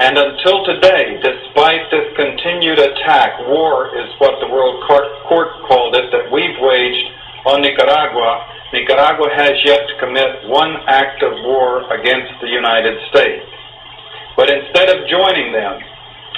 And until today, despite this continued attack, war is what the World Court called it, that we've waged on Nicaragua. Nicaragua has yet to commit one act of war against the United States. But instead of joining them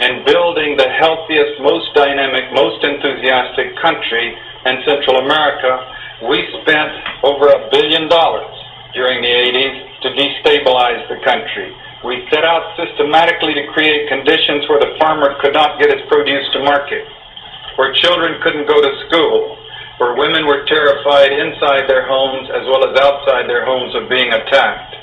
and building the healthiest, most dynamic, most enthusiastic country in Central America, we spent over $1 billion during the 80s to destabilize the country. We set out systematically to create conditions where the farmer could not get his produce to market, where children couldn't go to school, where women were terrified inside their homes as well as outside their homes of being attacked,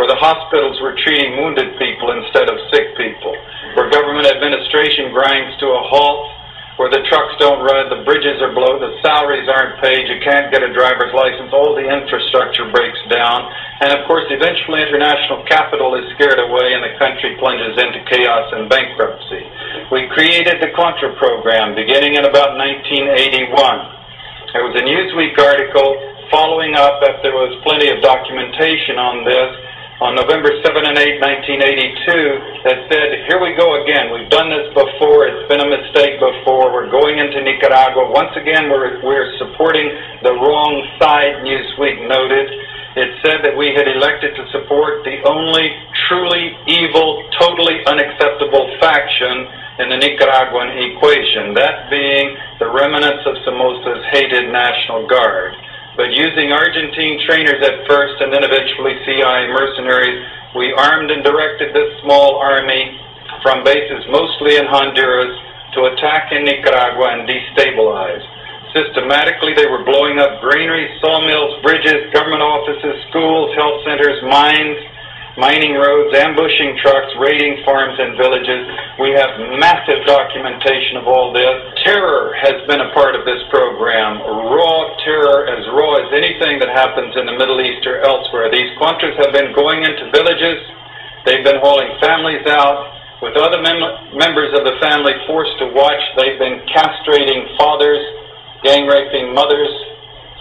where the hospitals were treating wounded people instead of sick people, where government administration grinds to a halt, where the trucks don't run, the bridges are blown, the salaries aren't paid, you can't get a driver's license, all the infrastructure breaks down, and of course eventually international capital is scared away and the country plunges into chaos and bankruptcy. We created the Contra program beginning in about 1981. There was a Newsweek article following up that there was plenty of documentation on this, on November 7 and 8, 1982, that said, here we go again, we've done this before, it's been a mistake before, we're going into Nicaragua. Once again, we're supporting the wrong side, Newsweek noted. It said that we had elected to support the only truly evil, totally unacceptable faction in the Nicaraguan equation, that being the remnants of Somoza's hated National Guard. But using Argentine trainers at first and then eventually CIA mercenaries, we armed and directed this small army from bases mostly in Honduras to attack in Nicaragua and destabilize. Systematically, they were blowing up granaries, sawmills, bridges, government offices, schools, health centers, mines, mining roads, ambushing trucks, raiding farms and villages. We have massive documentation of all this. Terror has been a part of this program, raw terror, as raw as anything that happens in the Middle East or elsewhere. These Contras have been going into villages. They've been hauling families out, with other members of the family forced to watch. They've been castrating fathers, gang-raping mothers,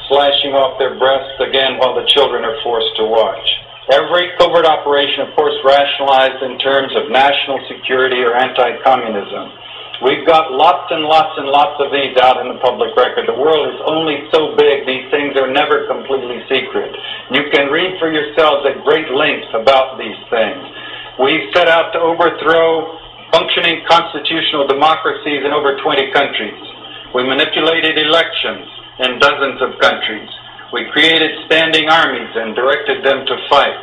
slashing off their breasts again while the children are forced to watch. Every covert operation, of course, rationalized in terms of national security or anti-communism. We've got lots and lots and lots of these out in the public record. The world is only so big, these things are never completely secret. You can read for yourselves at great length about these things. We've set out to overthrow functioning constitutional democracies in over 20 countries. We manipulated elections in dozens of countries. We created standing armies and directed them to fight.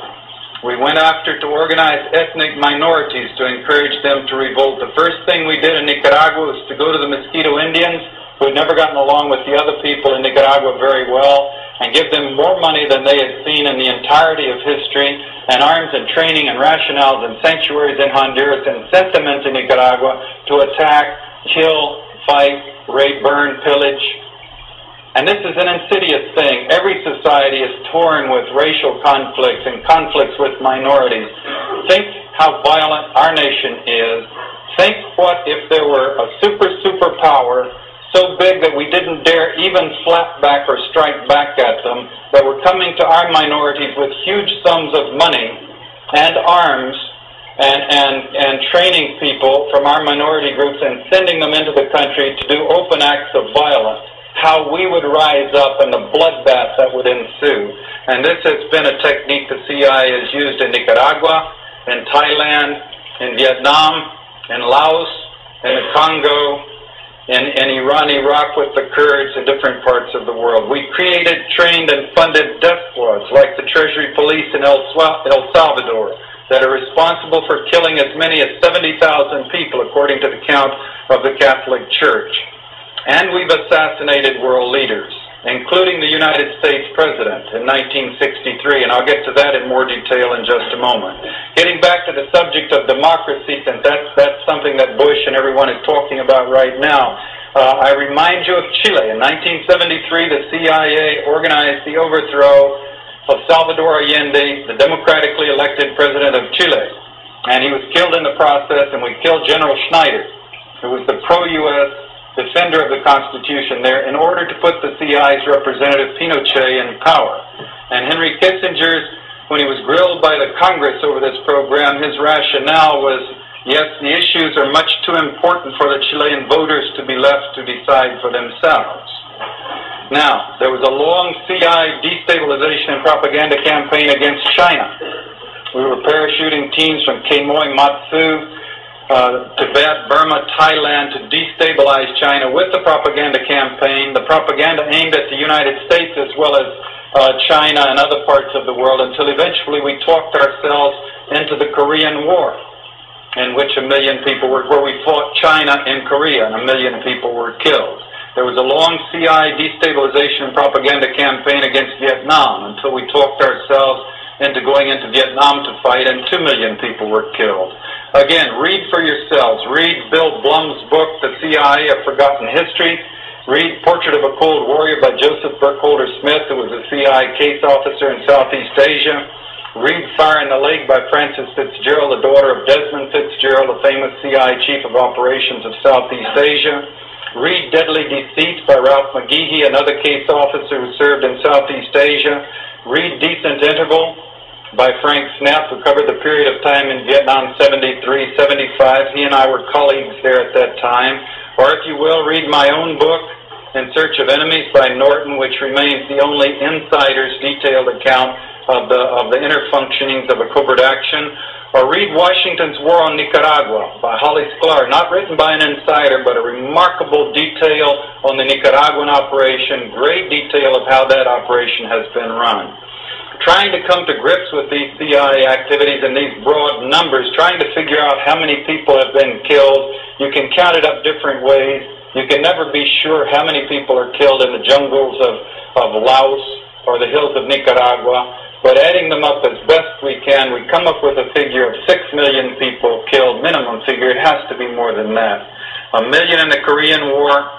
We went after to organize ethnic minorities to encourage them to revolt. The first thing we did in Nicaragua was to go to the Mosquito Indians, who had never gotten along with the other people in Nicaragua very well, and give them more money than they had seen in the entirety of history, and arms and training and rationales and sanctuaries in Honduras, and sent them into Nicaragua to attack, kill, fight, raid, burn, pillage. And this is an insidious thing. Every society is torn with racial conflicts and conflicts with minorities. Think how violent our nation is. Think what if there were a superpower so big that we didn't dare even slap back or strike back at them, that were coming to our minorities with huge sums of money and arms and training people from our minority groups and sending them into the country to do open acts of violence. How we would rise up and the bloodbath that would ensue. And this has been a technique the CIA has used in Nicaragua, in Thailand, in Vietnam, in Laos, in the Congo, in Iran, Iraq with the Kurds, in different parts of the world. We created, trained, and funded death squads like the Treasury Police in El Salvador that are responsible for killing as many as 70,000 people, according to the count of the Catholic Church. And we've assassinated world leaders, including the United States President in 1963, and I'll get to that in more detail in just a moment. Getting back to the subject of democracy, and that's something that Bush and everyone is talking about right now, I remind you of Chile. In 1973, the CIA organized the overthrow of Salvador Allende, the democratically elected president of Chile, and he was killed in the process, and we killed General Schneider, who was the pro-U.S. defender of the Constitution there, in order to put the CIA's representative Pinochet in power. And Henry Kissinger's, when he was grilled by the Congress over this program, his rationale was Yes, the issues are much too important for the Chilean voters to be left to decide for themselves. Now, there was a long CIA destabilization and propaganda campaign against China. We were parachuting teams from Kemoy Matsu, Tibet, Burma, Thailand to destabilize China with the propaganda campaign, the propaganda aimed at the United States as well as China and other parts of the world, until eventually we talked ourselves into the Korean War, in which 1 million people were, where we fought China and Korea, and 1 million people were killed. There was a long CIA destabilization propaganda campaign against Vietnam until we talked ourselves into going into Vietnam to fight, and 2 million people were killed. Again, read for yourselves. Read Bill Blum's book, The CIA, A Forgotten History. Read Portrait of a Cold Warrior by Joseph Burkholder Smith, who was a CIA case officer in Southeast Asia. Read Fire in the Lake by Frances Fitzgerald, the daughter of Desmond Fitzgerald, the famous CIA Chief of Operations of Southeast Asia. Read Deadly Deceit by Ralph McGehee, another case officer who served in Southeast Asia. Read Decent Interval by Frank Snapp, who covered the period of time in Vietnam 73, 75. He and I were colleagues there at that time. Or if you will, read my own book, In Search of Enemies by Norton, which remains the only insider's detailed account of the inner functionings of a covert action. Or read Washington's War on Nicaragua by Holly Sklar, not written by an insider, but a remarkable detail on the Nicaraguan operation, great detail of how that operation has been run. Trying to come to grips with these CIA activities and these broad numbers, trying to figure out how many people have been killed, you can count it up different ways. You can never be sure how many people are killed in the jungles of Laos or the hills of Nicaragua, but adding them up as best we can, we come up with a figure of 6 million people killed, minimum figure. It has to be more than that. 1 million in the Korean War,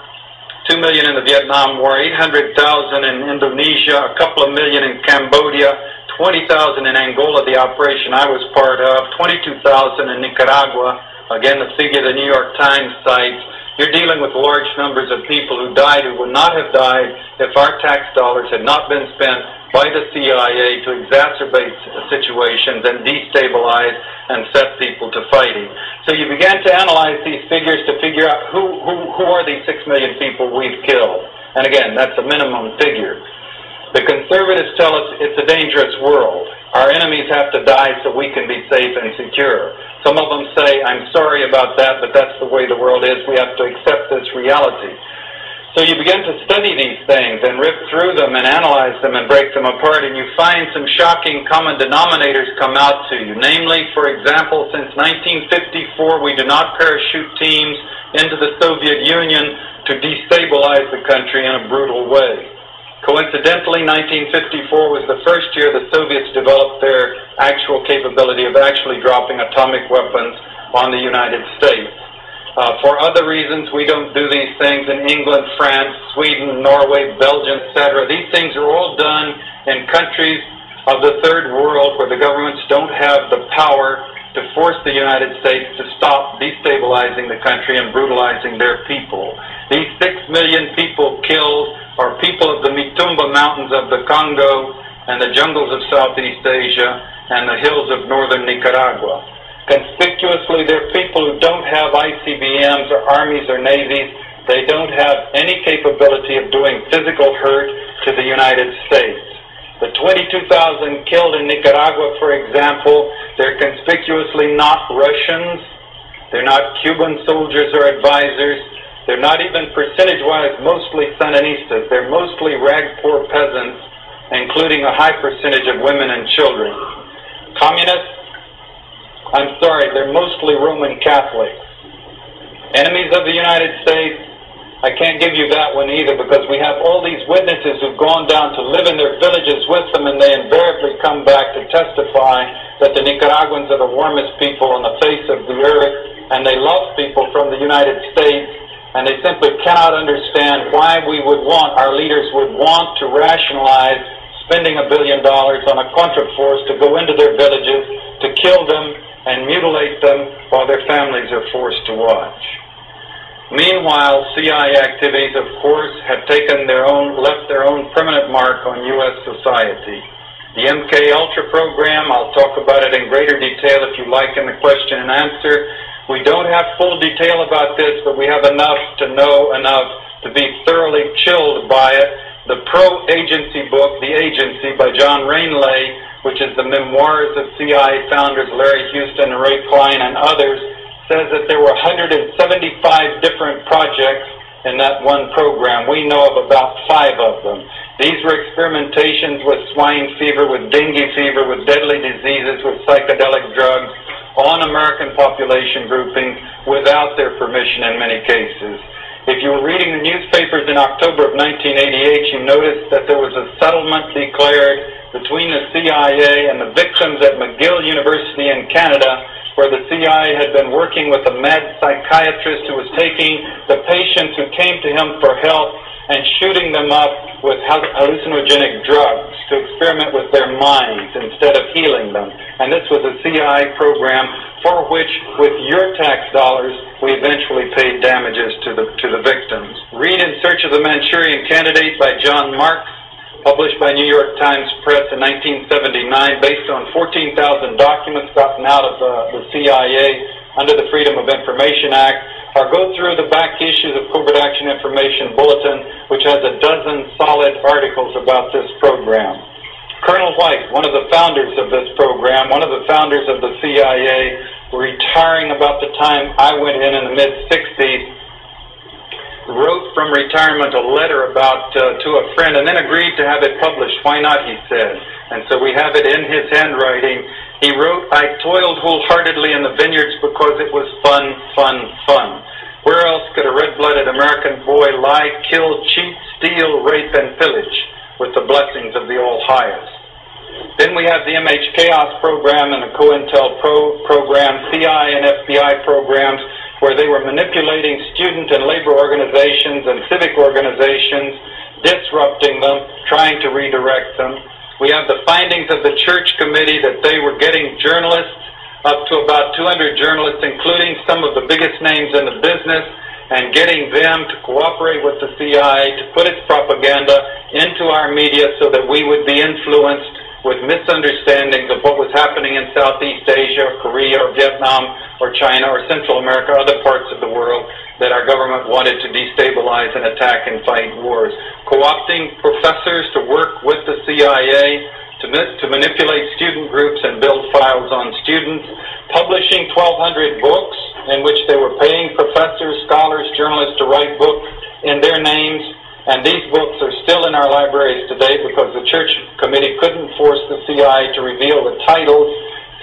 2 million in the Vietnam War, 800,000 in Indonesia, a couple of million in Cambodia, 20,000 in Angola, the operation I was part of, 22,000 in Nicaragua, again the figure the New York Times cites. You're dealing with large numbers of people who died who would not have died if our tax dollars had not been spent by the CIA to exacerbate situations and destabilize and set people to fighting. So you began to analyze these figures to figure out who are these 6 million people we've killed. And again, that's a minimum figure. The conservatives tell us it's a dangerous world. Our enemies have to die so we can be safe and secure. Some of them say, I'm sorry about that, but that's the way the world is. We have to accept this reality. So you begin to study these things and rip through them and analyze them and break them apart, and you find some shocking common denominators come out to you. Namely, for example, since 1954, we do not parachute teams into the Soviet Union to destabilize the country in a brutal way. Coincidentally, 1954 was the first year the Soviets developed their actual capability of actually dropping atomic weapons on the United States. For other reasons, we don't do these things in England, France, Sweden, Norway, Belgium, etc. These things are all done in countries of the Third World where the governments don't have the power to force the United States to stop destabilizing the country and brutalizing their people. These 6 million people killed are people of the Mitumba Mountains of the Congo and the jungles of Southeast Asia and the hills of northern Nicaragua. Conspicuously, they're people who don't have ICBMs or armies or navies. They don't have any capability of doing physical hurt to the United States. The 22,000 killed in Nicaragua, for example, they're conspicuously not Russians. They're not Cuban soldiers or advisors. They're not even percentage-wise mostly Sandinistas. They're mostly rag-poor peasants, including a high percentage of women and children. Communists? I'm sorry, they're mostly Roman Catholics. Enemies of the United States? I can't give you that one either, because we have all these witnesses who've gone down to live in their villages with them, and they invariably come back to testify that the Nicaraguans are the warmest people on the face of the earth, and they love people from the United States, and they simply cannot understand why we would want, our leaders would want to rationalize spending $1 billion on a contraforce to go into their villages, to kill them and mutilate them while their families are forced to watch. Meanwhile, CIA activities, of course, have taken their own, left their own permanent mark on U.S. society. The MKUltra program, I'll talk about it in greater detail if you like in the question and answer, We don't have full detail about this, but we have enough to know enough to be thoroughly chilled by it. The pro-agency book, The Agency, by John Rainley, which is the memoirs of CIA founders Larry Houston, Ray Klein, and others, says that there were 175 different projects in that one program. We know of about 5 of them. These were experimentations with swine fever, with dengue fever, with deadly diseases, with psychedelic drugs, on American population groupings without their permission in many cases. If you were reading the newspapers in October of 1988, you noticed that there was a settlement declared between the CIA and the victims at McGill University in Canada, where the CIA had been working with a mad psychiatrist who was taking the patients who came to him for help and shooting them up with hallucinogenic drugs to experiment with their minds instead of healing them. And this was a CIA program for which, with your tax dollars, we eventually paid damages to the victims. Read In Search of the Manchurian Candidate by John Marks, published by New York Times Press in 1979, based on 14,000 documents gotten out of the CIA under the Freedom of Information Act, or go through the back issues of Covert Action Information Bulletin, which has a dozen solid articles about this program. Colonel White, one of the founders of this program, one of the founders of the CIA, retiring about the time I went in the mid-60s, wrote from retirement a letter about to a friend and then agreed to have it published. Why not, he said. And so we have it in his handwriting. He wrote, "I toiled wholeheartedly in the vineyards because it was fun, fun, fun. Where else could a red-blooded American boy lie, kill, cheat, steal, rape, and pillage with the blessings of the All Highest?" Then we have the MH Chaos program and the COINTEL PRO program, CI and FBI programs, where they were manipulating student and labor organizations and civic organizations, disrupting them, trying to redirect them. We have the findings of the Church committee that they were getting journalists, up to about 200 journalists, including some of the biggest names in the business, and getting them to cooperate with the CIA to put its propaganda into our media so that we would be influenced with misunderstandings of what was happening in Southeast Asia, or Korea, or Vietnam, or China, or Central America, other parts of the world that our government wanted to destabilize and attack and fight wars. Co-opting professors to work with the CIA to manipulate student groups and build files on students. Publishing 1,200 books in which they were paying professors, scholars, journalists to write books in their names. And these books are still in our libraries today because the Church committee couldn't force the CIA to reveal the titles,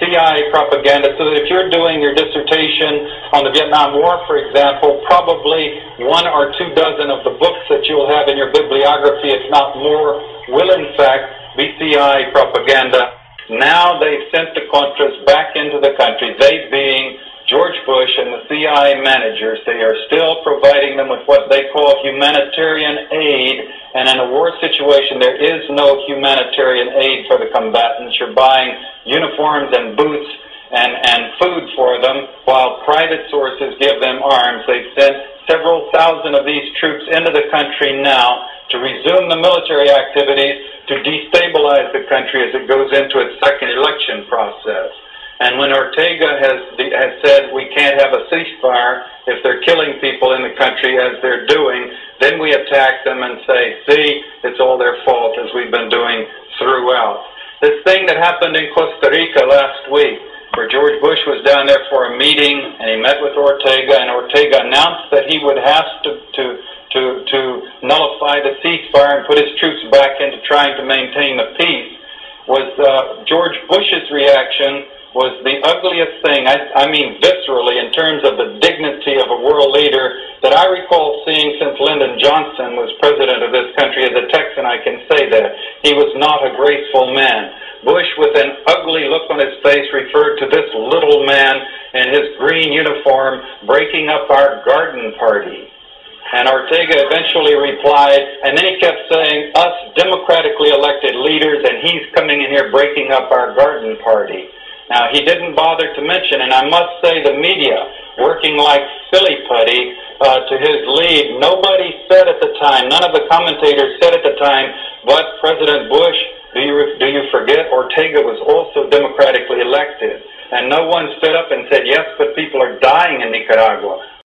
CIA propaganda, so that if you're doing your dissertation on the Vietnam War, for example, probably 1 or 2 dozen of the books that you'll have in your bibliography, if not more, will in fact be CIA propaganda. Now they've sent the Contras back into the country, they being George Bush and the CIA managers. They are still providing them with what they call humanitarian aid, and in a war situation there is no humanitarian aid for the combatants. You're buying uniforms and boots and food for them while private sources give them arms. They've sent several thousand of these troops into the country now to resume the military activities to destabilize the country as it goes into its second election process. And when Ortega has said we can't have a ceasefire if they're killing people in the country as they're doing, then we attack them and say, see, it's all their fault, as we've been doing throughout. This thing that happened in Costa Rica last week, where George Bush was down there for a meeting and he met with Ortega, and Ortega announced that he would have to nullify the ceasefire and put his troops back into trying to maintain the peace, was George Bush's reaction was the ugliest thing, I mean viscerally, in terms of the dignity of a world leader that I recall seeing since Lyndon Johnson was president of this country. As a Texan, I can say that. He was not a graceful man. Bush, with an ugly look on his face, referred to this little man in his green uniform breaking up our garden party. And Ortega eventually replied, and then he kept saying, us democratically elected leaders, and he's coming in here breaking up our garden party. Now, he didn't bother to mention, and I must say the media, working like silly putty to his lead, nobody said at the time, none of the commentators said at the time, but President Bush, do you forget, Ortega was also democratically elected. and no one stood up and said, yes, but people are dying in Nicaragua.